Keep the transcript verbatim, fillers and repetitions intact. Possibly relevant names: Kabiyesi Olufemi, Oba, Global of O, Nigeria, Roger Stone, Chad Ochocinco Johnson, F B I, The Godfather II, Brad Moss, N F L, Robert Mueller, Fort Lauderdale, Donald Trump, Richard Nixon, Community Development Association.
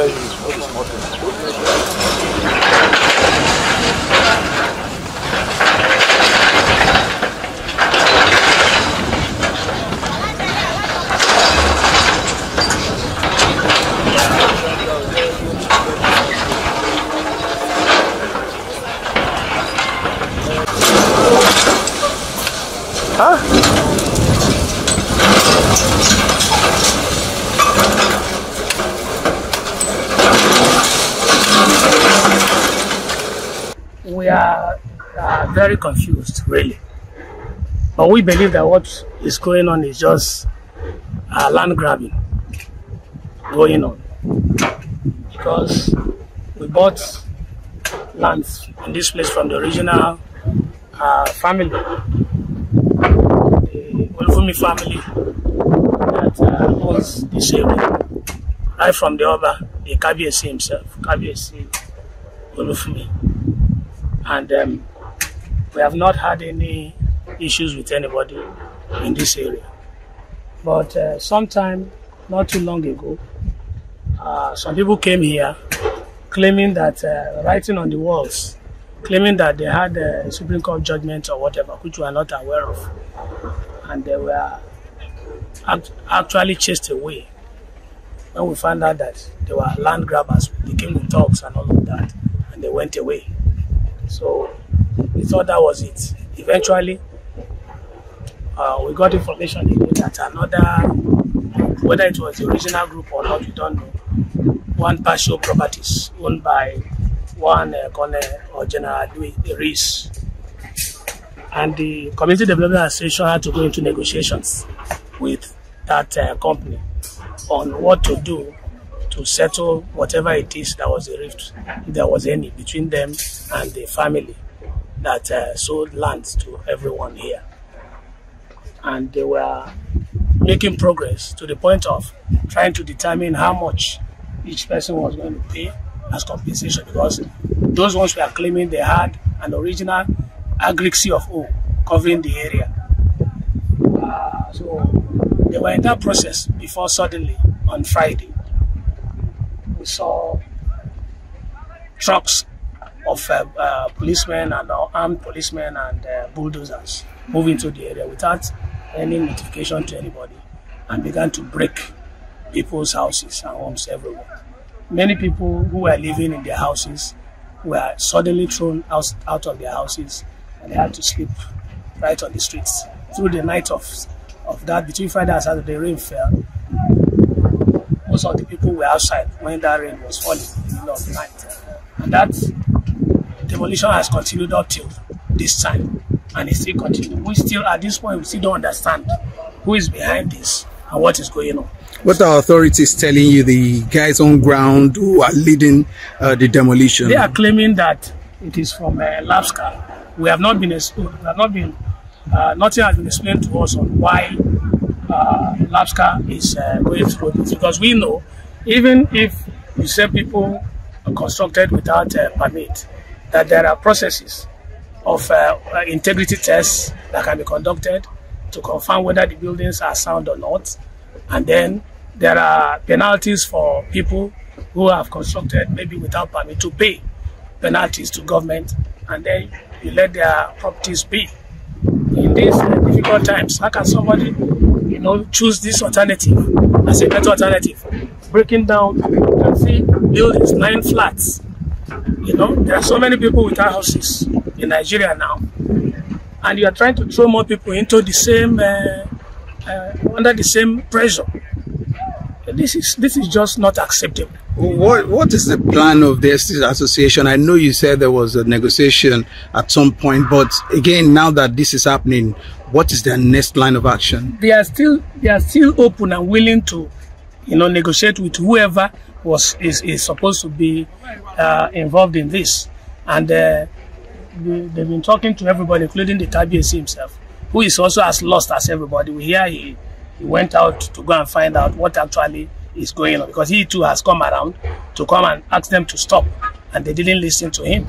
tell you it's not a small thing. Huh? We are uh, very confused, really. But we believe that what is going on is just uh, land grabbing going on. Because we bought land in this place from the original uh, family, the Olufemi family that uh, owns this area. Right from the Oba, the Kabiyesi himself, Kabiyesi Olufemi. And um, we have not had any issues with anybody in this area. But uh, sometime, not too long ago, uh, some people came here claiming that, uh, writing on the walls, claiming that they had a Supreme Court judgment or whatever, which we are not aware of. And they were act actually chased away. When we found out that they were land grabbers, they came with dogs and all of that, and they went away. So we thought that was it. Eventually, uh, we got information that another, whether it was the original group or not, we don't know, one partial properties owned by one uh, Colonel or General Dewey, the Reese. And the Community Development Association had to go into negotiations with that uh, company on what to do to settle whatever it is that was a rift, if there was any, between them and the family that uh, sold lands to everyone here. And they were making progress to the point of trying to determine how much each person was going to pay as compensation, because those ones were claiming they had an original Global of O covering the area. Uh, so they were in that process before suddenly on Friday, we saw trucks of uh, uh, policemen and uh, armed policemen and uh, bulldozers move into the area without any notification to anybody and began to break people's houses and homes everywhere. Many people who were living in their houses were suddenly thrown out, out of their houses, and they had to sleep right on the streets. Through the night of, of that, between Friday and Saturday, rain fell. Most of the people were outside when that rain was falling in the middle of the night. And that demolition has continued up till this time. And it still continues. We still, at this point, we still don't understand who is behind this and what is going on. What are authorities telling you, the guys on ground who are leading uh, the demolition? They are claiming that it is from uh, Lapska. We have not been, we have not been uh, nothing has been explained to us on why Uh, Lapska is uh, going through this, because we know even if you say people are constructed without a permit, that there are processes of uh, integrity tests that can be conducted to confirm whether the buildings are sound or not, and then there are penalties for people who have constructed maybe without permit to pay penalties to government, and then you let their properties be. In these uh, difficult times, how can somebody you know, choose this alternative as a better alternative? Breaking down, you can see buildings, nine flats. You know, there are so many people without houses in Nigeria now. And you are trying to throw more people into the same, uh, uh, under the same pressure. This is, this is just not acceptable. What, what is the plan of the Estate Association? I know you said there was a negotiation at some point, but again, now that this is happening, what is their next line of action? They are still they are still open and willing to, you know, negotiate with whoever was is, is supposed to be uh, involved in this. And uh, they, they've been talking to everybody, including the Kabiyesi himself, who is also as lost as everybody. We hear he. He went out to go and find out what actually is going on, because he too has come around to come and ask them to stop, and they didn't listen to him.